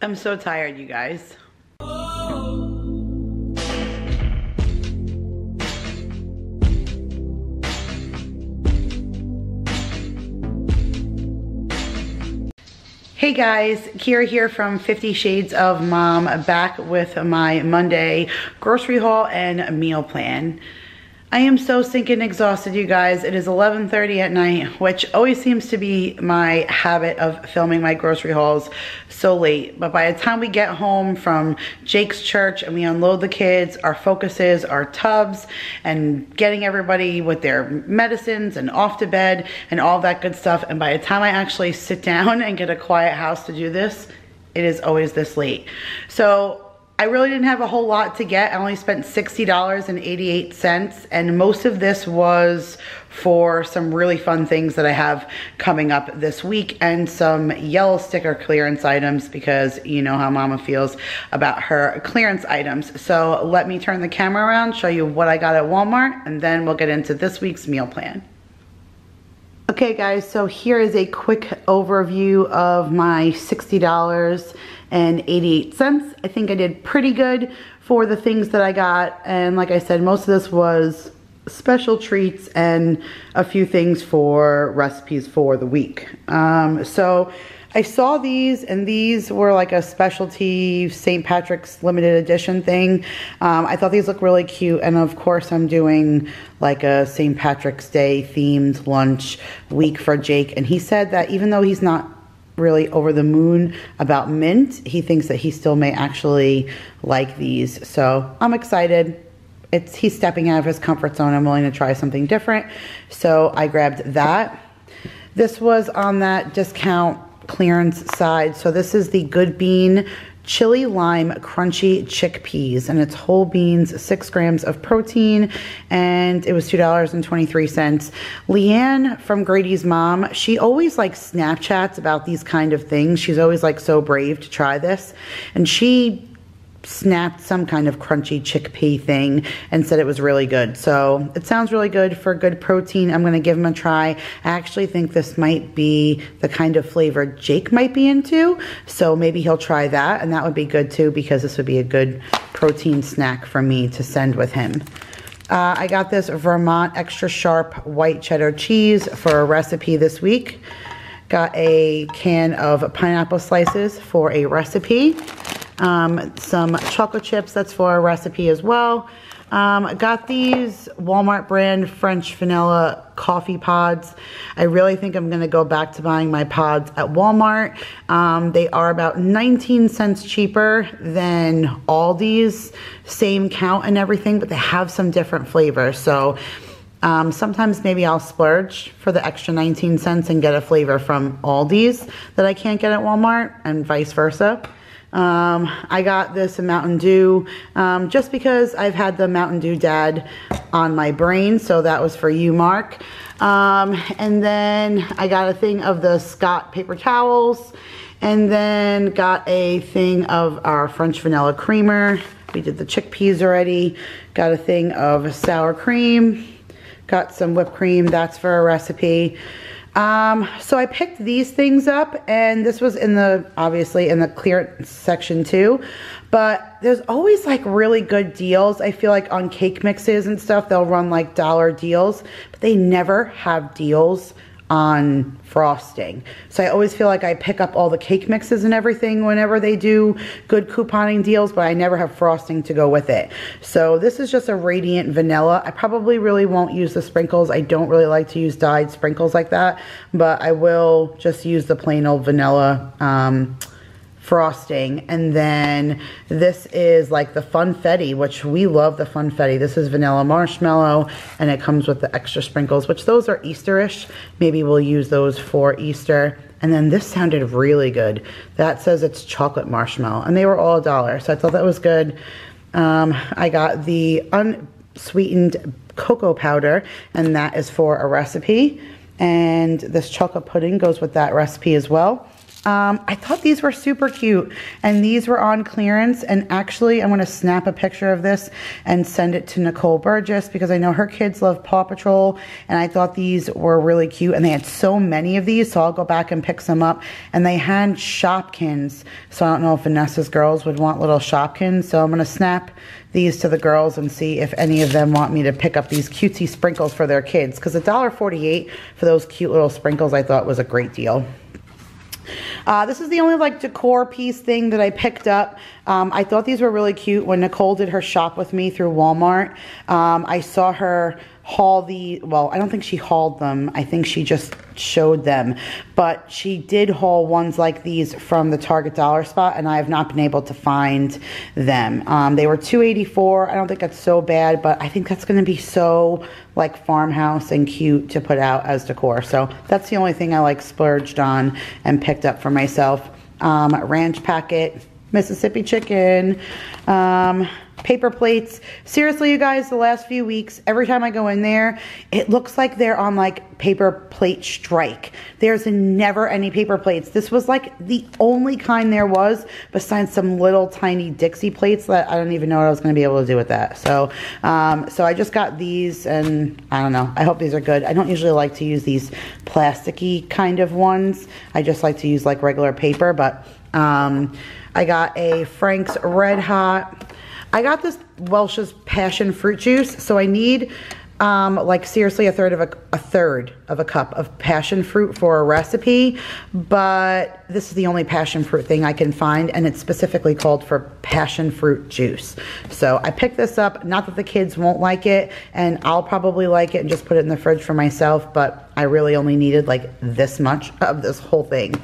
I'm so tired, you guys. Hey guys, Kira here from 50 Shades of Mom, back with my Monday grocery haul and meal plan. I am so stinking exhausted, you guys. It is 11:30 at night, which always seems to be my habit of filming my grocery hauls so late. But by the time we get home from Jake's church and we unload the kids, our focuses, our tubs, and getting everybody with their medicines and off to bed and all that good stuff. And by the time I actually sit down and get a quiet house to do this, it is always this late. So I really didn't have a whole lot to get. I only spent $60.88, and most of this was for some really fun things that I have coming up this week and some yellow sticker clearance items, because you know how Mama feels about her clearance items. So let me turn the camera around, show you what I got at Walmart, and then we'll get into this week's meal plan. Okay guys, so here is a quick overview of my $60.88. I think I did pretty good for the things that I got, and like I said, most of this was special treats and a few things for recipes for the week. So I saw these, and these were like a specialty St. Patrick's limited edition thing. I thought these looked really cute, and of course I'm doing like a St. Patrick's Day themed lunch week for Jake, and he said that even though he's not really over the moon about mint, he thinks that he still may actually like these. So I'm excited. He's stepping out of his comfort zone. I'm willing to try something different. So I grabbed that. This was on that discount clearance side. So this is the Good Bean Chili Lime Crunchy Chickpeas, and it's whole beans, 6 grams of protein, and it was $2.23. Leanne from Grady's Mom, she always likes Snapchats about these kind of things. She's always like so brave to try this, and she snapped some kind of crunchy chickpea thing and said it was really good. So it sounds really good for good protein. I'm gonna give them a try. I actually think this might be the kind of flavor Jake might be into, so maybe he'll try that, and that would be good too, because this would be a good protein snack for me to send with him. I got this Vermont Extra Sharp White Cheddar Cheese for a recipe this week. Got a can of pineapple slices for a recipe. Some chocolate chips, that's for a recipe as well. Got these Walmart brand French vanilla coffee pods. I really think I'm gonna go back to buying my pods at Walmart. They are about 19 cents cheaper than Aldi's, same count and everything, but they have some different flavors. So sometimes maybe I'll splurge for the extra 19 cents and get a flavor from Aldi's that I can't get at Walmart, and vice versa. I got this Mountain Dew, just because I've had the Mountain Dew dad on my brain, so that was for you, Mark. And then I got a thing of the Scott paper towels, and then got a thing of our French vanilla creamer. We did the chickpeas already. Got a thing of sour cream. Got some whipped cream, that's for a recipe. So I picked these things up, and this was in the, obviously in the clearance section too, but there's always like really good deals. I feel like on cake mixes and stuff, they'll run like dollar deals, but they never have deals on frosting. So I always feel like I pick up all the cake mixes and everything whenever they do good couponing deals, but I never have frosting to go with it. So this is just a radiant vanilla. I probably really won't use the sprinkles. I don't really like to use dyed sprinkles like that, but I will just use the plain old vanilla frosting. And then this is like the funfetti, which we love the funfetti. This is vanilla marshmallow, and it comes with the extra sprinkles, which those are Easterish. Maybe we'll use those for Easter. And then this sounded really good. That says it's chocolate marshmallow, and they were all $1, so I thought that was good. I got the unsweetened cocoa powder, and that is for a recipe, and this chocolate pudding goes with that recipe as well. I thought these were super cute, and these were on clearance, and actually I'm going to snap a picture of this and send it to Nicole Burgess because I know her kids love Paw Patrol, and I thought these were really cute, and they had so many of these, so I'll go back and pick some up. And they had Shopkins, so I don't know if Vanessa's girls would want little Shopkins, so I'm going to snap these to the girls and see if any of them want me to pick up these cutesy sprinkles for their kids, because $1.48 for those cute little sprinkles I thought was a great deal. This is the only like decor piece thing that I picked up. I thought these were really cute. When Nicole did her shop with me through Walmart, I saw her haul the, well, I don't think she hauled them, I think she just showed them, but she did haul ones like these from the Target dollar spot, and I have not been able to find them. They were $2.84. I don't think that's so bad, but I think that's going to be so like farmhouse and cute to put out as decor. So that's the only thing I like splurged on and picked up for myself. Ranch packet, Mississippi chicken, paper plates. Seriously, you guys, the last few weeks, every time I go in there, it looks like they're on like paper plate strike. There's never any paper plates. This was like the only kind there was, besides some little tiny Dixie plates that I don't even know what I was going to be able to do with that. So, so I just got these, and I don't know. I hope these are good. I don't usually like to use these plasticky kind of ones. I just like to use like regular paper, but I got a Frank's Red Hot. I got this Welch's passion fruit juice, so I need like seriously a third of a cup of passion fruit for a recipe, but this is the only passion fruit thing I can find, and it's specifically called for passion fruit juice. So I picked this up, not that the kids won't like it, and I'll probably like it and just put it in the fridge for myself, but I really only needed like this much of this whole thing.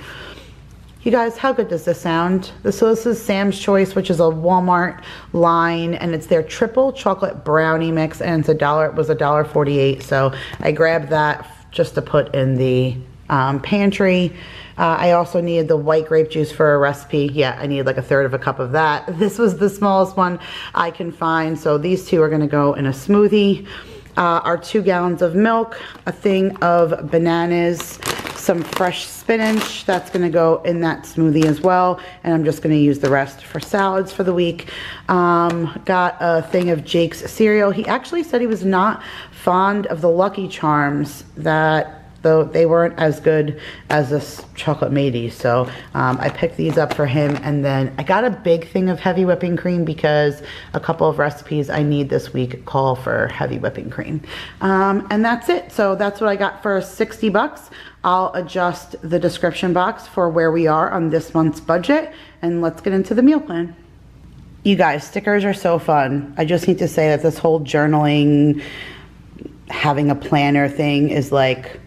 You guys, how good does this sound? So this is Sam's Choice, which is a Walmart line, and it's their triple chocolate brownie mix, and it's $1.48. So I grabbed that just to put in the pantry. I also needed the white grape juice for a recipe. Yeah, I needed like a third of a cup of that. This was the smallest one I can find. So these two are gonna go in a smoothie. Our 2 gallons of milk, a thing of bananas, some fresh spinach, that's gonna go in that smoothie as well, and I'm just gonna use the rest for salads for the week. Got a thing of Jake's cereal. He actually said he was not fond of the Lucky Charms, that though they weren't as good as this Chocolate Matey, so I picked these up for him. And then I got a big thing of heavy whipping cream because a couple of recipes I need this week call for heavy whipping cream. And that's it. So that's what I got for 60 bucks. I'll adjust the description box for where we are on this month's budget, and let's get into the meal plan. You guys, stickers are so fun. I just need to say that this whole journaling, having a planner thing is like,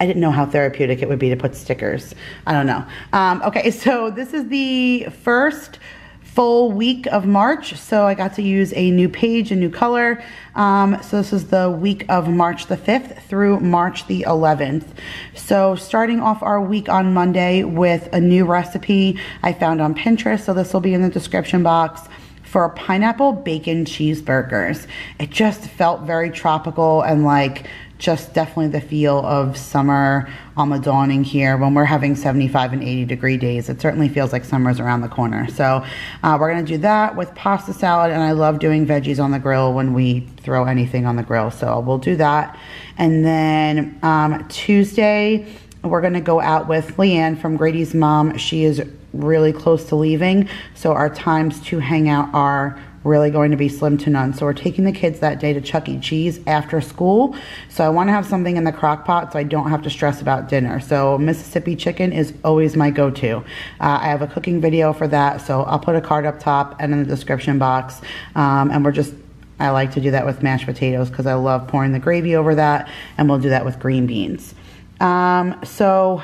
I didn't know how therapeutic it would be to put stickers. I don't know. Okay, so this is the first full week of March, so I got to use a new page, a new color. So this is the week of March the 5th through March the 11th. So starting off our week on Monday with a new recipe I found on Pinterest, so this will be in the description box, for pineapple bacon cheeseburgers. It just felt very tropical and like just definitely the feel of summer on the dawning here. When we're having 75 and 80 degree days, it certainly feels like summer's around the corner. So we're gonna do that with pasta salad, and I love doing veggies on the grill when we throw anything on the grill, so we'll do that. And then Tuesday, we're gonna go out with Leanne from Grady's Mom. She is really close to leaving, so our times to hang out are really going to be slim to none. So we're taking the kids that day to Chuck E. Cheese after school. So I want to have something in the crock pot so I don't have to stress about dinner. So Mississippi chicken is always my go-to. I have a cooking video for that, so I'll put a card up top and in the description box. And we're just, I like to do that with mashed potatoes because I love pouring the gravy over that, and we'll do that with green beans. So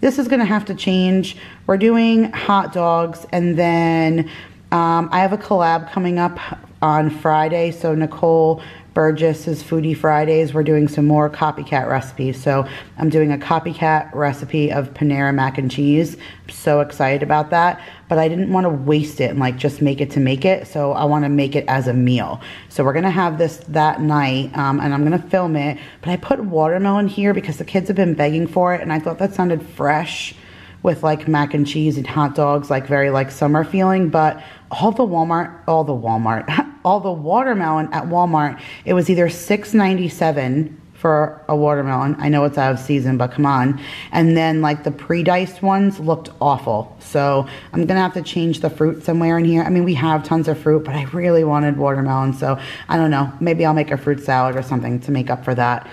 this is going to have to change. We're doing hot dogs, and then I have a collab coming up on Friday, so Nicole Burgess's Foodie Fridays, we're doing some more copycat recipes. So I'm doing a copycat recipe of Panera mac and cheese. I'm so excited about that, but I didn't want to waste it and like just make it to make it, so I want to make it as a meal. So we're gonna have this that night, and I'm gonna film it, but I put watermelon here because the kids have been begging for it, and I thought that sounded fresh with like mac and cheese and hot dogs, like very like summer feeling. But all the watermelon at Walmart, it was either $6.97 for a watermelon. I know it's out of season, but come on. And then like the pre-diced ones looked awful. So I'm gonna have to change the fruit somewhere in here. I mean, we have tons of fruit, but I really wanted watermelon. So I don't know, maybe I'll make a fruit salad or something to make up for that.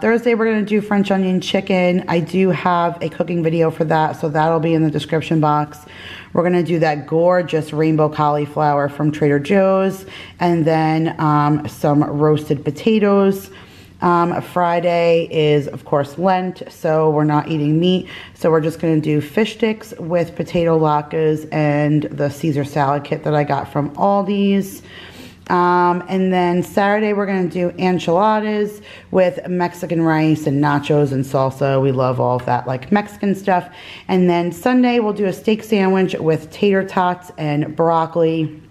Thursday, we're gonna do French onion chicken. I do have a cooking video for that, so that'll be in the description box. We're gonna do that gorgeous rainbow cauliflower from Trader Joe's, and then some roasted potatoes. Friday is, of course, Lent, so we're not eating meat. So we're just going to do fish sticks with potato latkes and the Caesar salad kit that I got from Aldi's. And then Saturday, we're going to do enchiladas with Mexican rice and nachos and salsa. We love all of that, like, Mexican stuff. And then Sunday, we'll do a steak sandwich with tater tots and broccoli.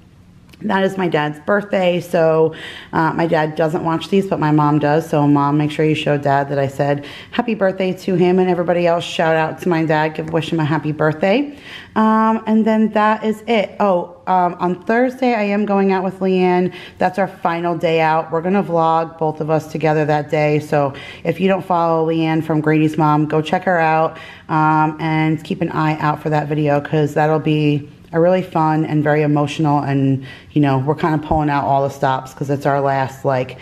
That is my dad's birthday, so my dad doesn't watch these, but my mom does. So Mom, make sure you show Dad that I said happy birthday to him, and everybody else, shout out to my dad, wish him a happy birthday. And then that is it. On Thursday, I am going out with Leanne. That's our final day out. We're going to vlog, both of us together, that day. So if you don't follow Leanne from Grady's Mom, go check her out, and keep an eye out for that video, because that'll be a really fun and very emotional, and you know, we're kind of pulling out all the stops because it's our last like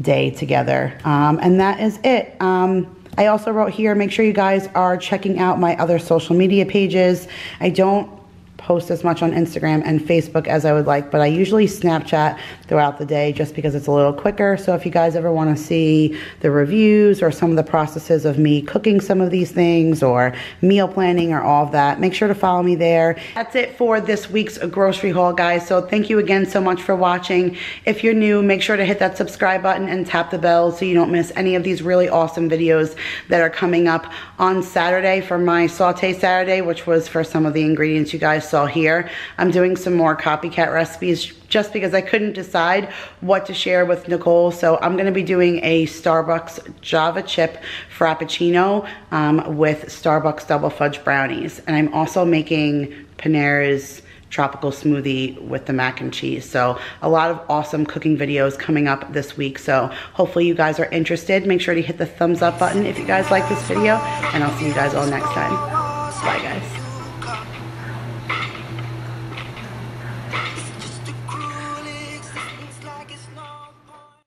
day together. And that is it. I also wrote here, make sure you guys are checking out my other social media pages. I don't post as much on Instagram and Facebook as I would like, but I usually Snapchat throughout the day just because it's a little quicker. So if you guys ever want to see the reviews or some of the processes of me cooking some of these things, or meal planning or all of that, make sure to follow me there. That's it for this week's grocery haul, guys. So thank you again so much for watching. If you're new, make sure to hit that subscribe button and tap the bell so you don't miss any of these really awesome videos that are coming up on Saturday for my saute Saturday, which was for some of the ingredients you guys saw here. I'm doing some more copycat recipes just because I couldn't decide what to share with Nicole. So I'm gonna be doing a Starbucks Java chip frappuccino with Starbucks double fudge brownies. And I'm also making Panera's tropical smoothie with the mac and cheese. So a lot of awesome cooking videos coming up this week. So hopefully you guys are interested. Make sure to hit the thumbs up button if you guys like this video, and I'll see you guys all next time. Bye, guys.